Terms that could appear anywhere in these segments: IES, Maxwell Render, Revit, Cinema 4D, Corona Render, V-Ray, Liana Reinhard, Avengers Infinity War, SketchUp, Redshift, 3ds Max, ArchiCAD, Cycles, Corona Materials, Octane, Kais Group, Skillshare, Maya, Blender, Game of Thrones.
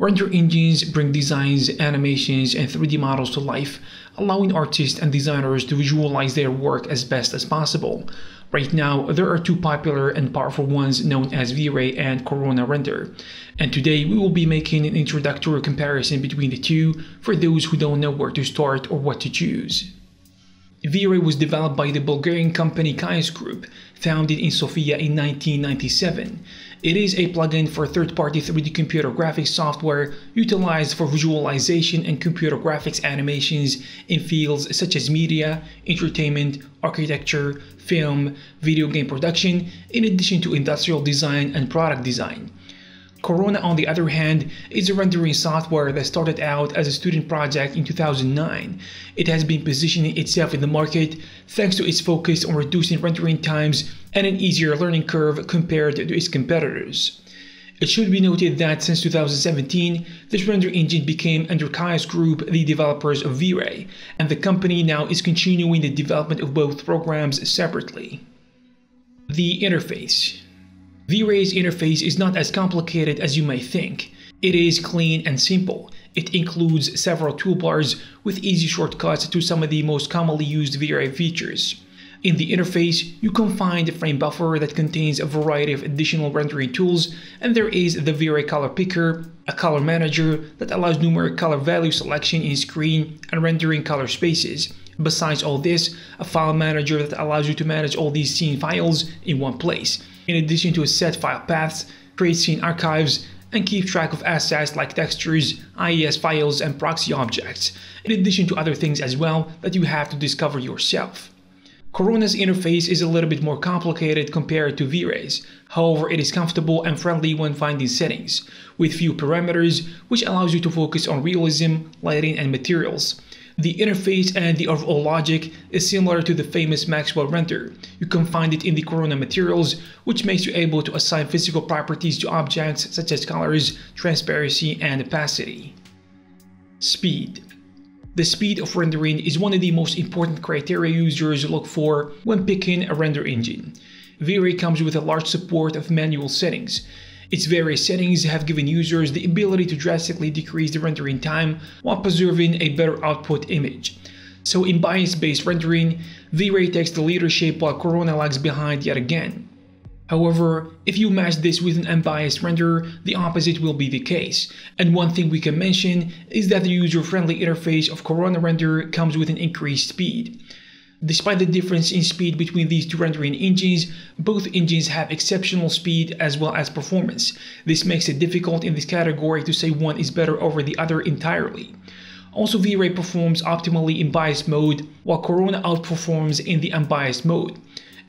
Render engines bring designs, animations, and 3D models to life, allowing artists and designers to visualize their work as best as possible. Right now, there are two popular and powerful ones known as V-Ray and Corona Render, and today we will be making an introductory comparison between the two for those who don't know where to start or what to choose. V-Ray was developed by the Bulgarian company Kais Group, founded in Sofia in 1997. It is a plugin for third-party 3D computer graphics software utilized for visualization and computer graphics animations in fields such as media, entertainment, architecture, film, video game production, in addition to industrial design and product design. Corona, on the other hand, is a rendering software that started out as a student project in 2009. It has been positioning itself in the market thanks to its focus on reducing rendering times and an easier learning curve compared to its competitors. It should be noted that since 2017, this render engine became, under Kais Group, the developers of V-Ray, and the company now is continuing the development of both programs separately. The interface. V-Ray's interface is not as complicated as you may think. It is clean and simple. It includes several toolbars with easy shortcuts to some of the most commonly used V-Ray features. In the interface, you can find a frame buffer that contains a variety of additional rendering tools, and there is the V-Ray color picker, a color manager that allows numeric color value selection in screen and rendering color spaces. Besides all this, a file manager that allows you to manage all these scene files in one place, in addition to a set file paths, create scene archives, and keep track of assets like textures, IES files, and proxy objects, in addition to other things as well that you have to discover yourself. Corona's interface is a little bit more complicated compared to V-Ray's. However, it is comfortable and friendly when finding settings, with few parameters, which allows you to focus on realism, lighting, and materials. The interface and the overall logic is similar to the famous Maxwell Render. You can find it in the Corona Materials, which makes you able to assign physical properties to objects such as colors, transparency, and opacity. Speed. The speed of rendering is one of the most important criteria users look for when picking a render engine. V-Ray comes with a large support of manual settings. Its various settings have given users the ability to drastically decrease the rendering time while preserving a better output image. So in bias-based rendering, V-Ray takes the leadership while Corona lags behind yet again. However, if you match this with an unbiased render, the opposite will be the case. And one thing we can mention is that the user-friendly interface of Corona Render comes with an increased speed. Despite the difference in speed between these two rendering engines, both engines have exceptional speed as well as performance. This makes it difficult in this category to say one is better over the other entirely. Also, V-Ray performs optimally in biased mode, while Corona outperforms in the unbiased mode.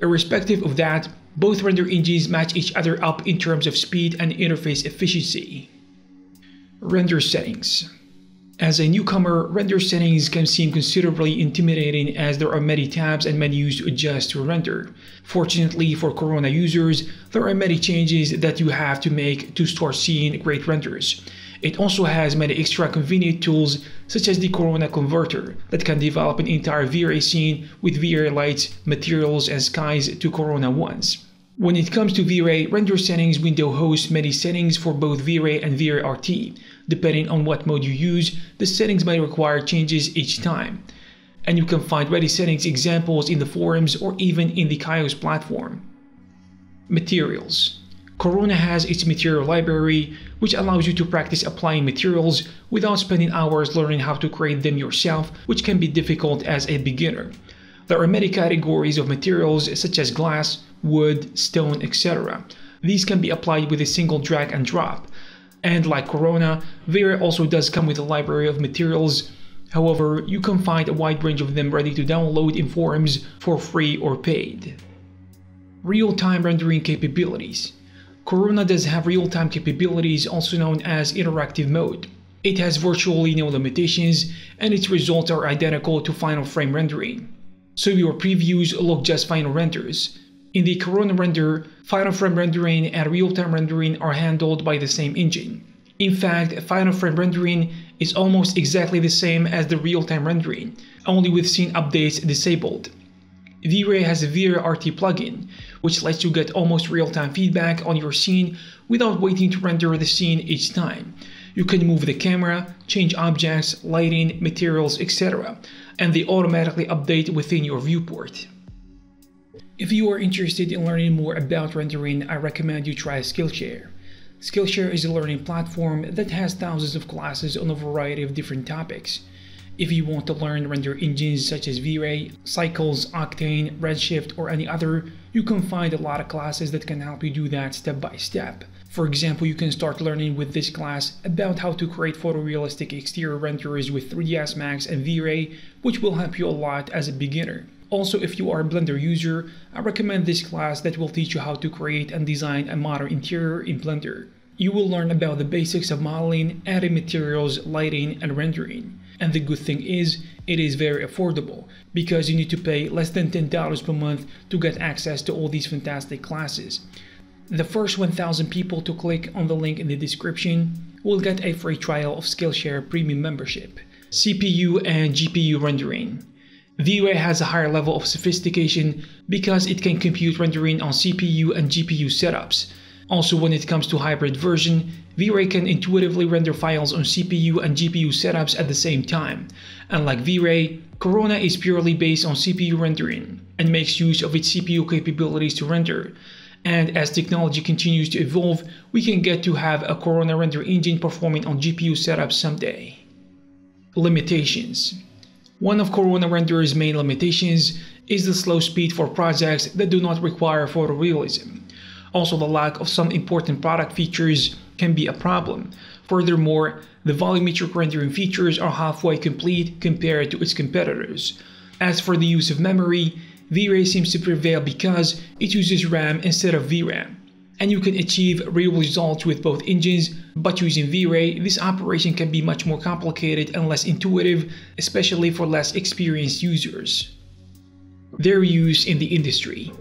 Irrespective of that, both render engines match each other up in terms of speed and interface efficiency. Render settings. As a newcomer, render settings can seem considerably intimidating as there are many tabs and menus to adjust to render. Fortunately for Corona users, there are many changes that you have to make to start seeing great renders. It also has many extra convenient tools such as the Corona Converter that can develop an entire V-Ray scene with V-Ray lights, materials, and skies to Corona ones. When it comes to V-Ray, Render Settings window hosts many settings for both V-Ray and V-Ray RT. Depending on what mode you use, the settings may require changes each time. And you can find ready settings examples in the forums or even in the Kais platform. Materials. Corona has its material library, which allows you to practice applying materials without spending hours learning how to create them yourself, which can be difficult as a beginner. There are many categories of materials such as glass, wood, stone, etc. These can be applied with a single drag and drop. And like Corona, V-Ray also does come with a library of materials. However, you can find a wide range of them ready to download in forums for free or paid. Real-time rendering capabilities. Corona does have real-time capabilities, also known as interactive mode. It has virtually no limitations, and its results are identical to final frame rendering. So your previews look just final renders. In the Corona Render, final frame rendering and real-time rendering are handled by the same engine. In fact, final frame rendering is almost exactly the same as the real-time rendering, only with scene updates disabled. V-Ray has a V-Ray RT plugin, which lets you get almost real-time feedback on your scene without waiting to render the scene each time. You can move the camera, change objects, lighting, materials, etc. and they automatically update within your viewport. If you are interested in learning more about rendering, I recommend you try Skillshare. Skillshare is a learning platform that has thousands of classes on a variety of different topics. If you want to learn render engines such as V-Ray, Cycles, Octane, Redshift, or any other, you can find a lot of classes that can help you do that step by step. For example, you can start learning with this class about how to create photorealistic exterior renders with 3ds Max and V-Ray, which will help you a lot as a beginner. Also, if you are a Blender user, I recommend this class that will teach you how to create and design a modern interior in Blender. You will learn about the basics of modeling, adding materials, lighting, and rendering. And the good thing is, it is very affordable, because you need to pay less than $10 per month to get access to all these fantastic classes. The first 1,000 people to click on the link in the description will get a free trial of Skillshare Premium membership. CPU and GPU rendering. V-Ray has a higher level of sophistication because it can compute rendering on CPU and GPU setups. Also, when it comes to hybrid version, V-Ray can intuitively render files on CPU and GPU setups at the same time. Unlike V-Ray, Corona is purely based on CPU rendering and makes use of its CPU capabilities to render. And as technology continues to evolve, we can get to have a Corona Render engine performing on GPU setups someday. Limitations. One of Corona Render's main limitations is the slow speed for projects that do not require photorealism. Also, the lack of some important product features can be a problem. Furthermore, the volumetric rendering features are halfway complete compared to its competitors. As for the use of memory, V-Ray seems to prevail because it uses RAM instead of VRAM. And you can achieve real results with both engines, but using V-Ray, this operation can be much more complicated and less intuitive, especially for less experienced users. Their use in the industry.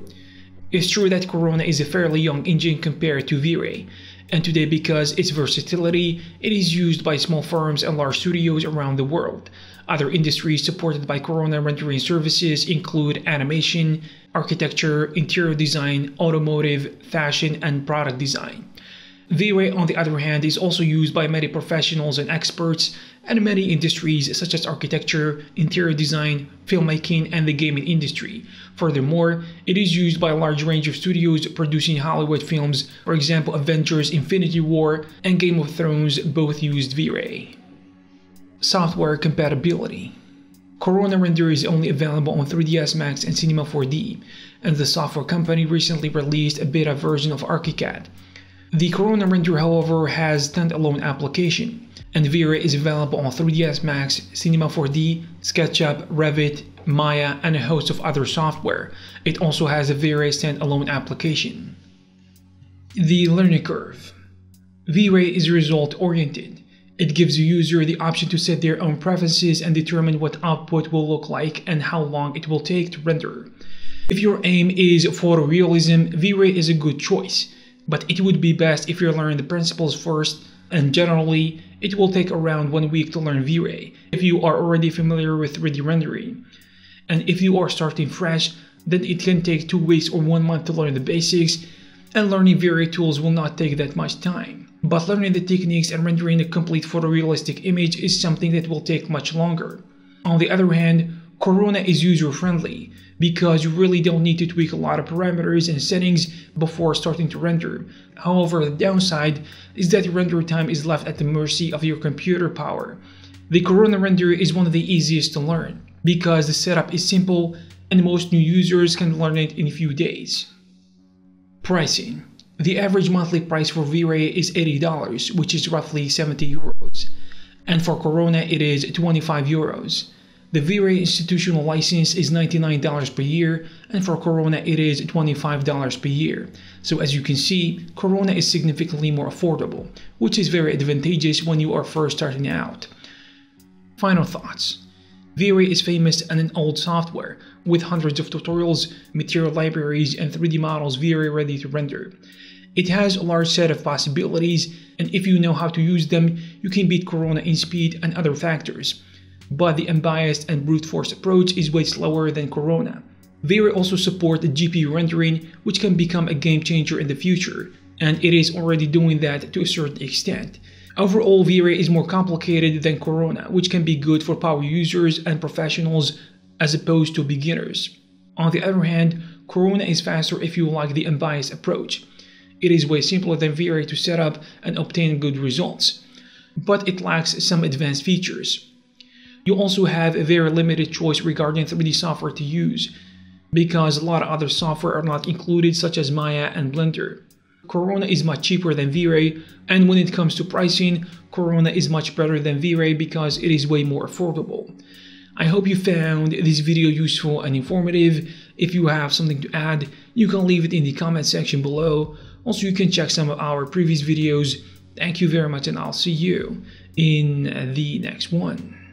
It's true that Corona is a fairly young engine compared to V-Ray, and today, because its versatility, it is used by small firms and large studios around the world. Other industries supported by Corona rendering services include animation, architecture, interior design, automotive, fashion, and product design. V-Ray, on the other hand, is also used by many professionals and experts, and many industries such as architecture, interior design, filmmaking, and the gaming industry. Furthermore, it is used by a large range of studios producing Hollywood films, for example, Avengers Infinity War and Game of Thrones both used V-Ray. Software compatibility. Corona Render is only available on 3ds Max and Cinema 4D, and the software company recently released a beta version of ArchiCAD. The Corona Render, however, has standalone application, and V-Ray is available on 3ds Max, Cinema 4D, SketchUp, Revit, Maya, and a host of other software. It also has a V-Ray standalone application. The learning curve. V-Ray is result-oriented. It gives the user the option to set their own preferences and determine what output will look like and how long it will take to render. If your aim is photorealism, V-Ray is a good choice, but it would be best if you learn the principles first, and generally, it will take around 1 week to learn V-Ray if you are already familiar with 3D rendering. And if you are starting fresh, then it can take 2 weeks or 1 month to learn the basics, and learning V-Ray tools will not take that much time. But learning the techniques and rendering a complete photorealistic image is something that will take much longer. On the other hand, Corona is user-friendly, because you really don't need to tweak a lot of parameters and settings before starting to render. However, the downside is that render time is left at the mercy of your computer power. The Corona Render is one of the easiest to learn, because the setup is simple and most new users can learn it in a few days. Pricing. The average monthly price for V-Ray is $80, which is roughly 70 euros, and for Corona it is 25 euros. The V-Ray institutional license is $99 per year, and for Corona it is $25 per year. So as you can see, Corona is significantly more affordable, which is very advantageous when you are first starting out. Final thoughts. V-Ray is famous and an old software, with hundreds of tutorials, material libraries, and 3D models V-Ray ready to render. It has a large set of possibilities, and if you know how to use them, you can beat Corona in speed and other factors. But the unbiased and brute force approach is way slower than Corona. V-Ray also supports GPU rendering, which can become a game changer in the future, and it is already doing that to a certain extent. Overall, V-Ray is more complicated than Corona, which can be good for power users and professionals as opposed to beginners. On the other hand, Corona is faster if you like the unbiased approach. It is way simpler than V-Ray to set up and obtain good results, but it lacks some advanced features. You also have a very limited choice regarding 3D software to use, because a lot of other software are not included, such as Maya and Blender. Corona is much cheaper than V-Ray, and when it comes to pricing, Corona is much better than V-Ray because it is way more affordable. I hope you found this video useful and informative. If you have something to add, you can leave it in the comment section below. Also, you can check some of our previous videos. Thank you very much, and I'll see you in the next one.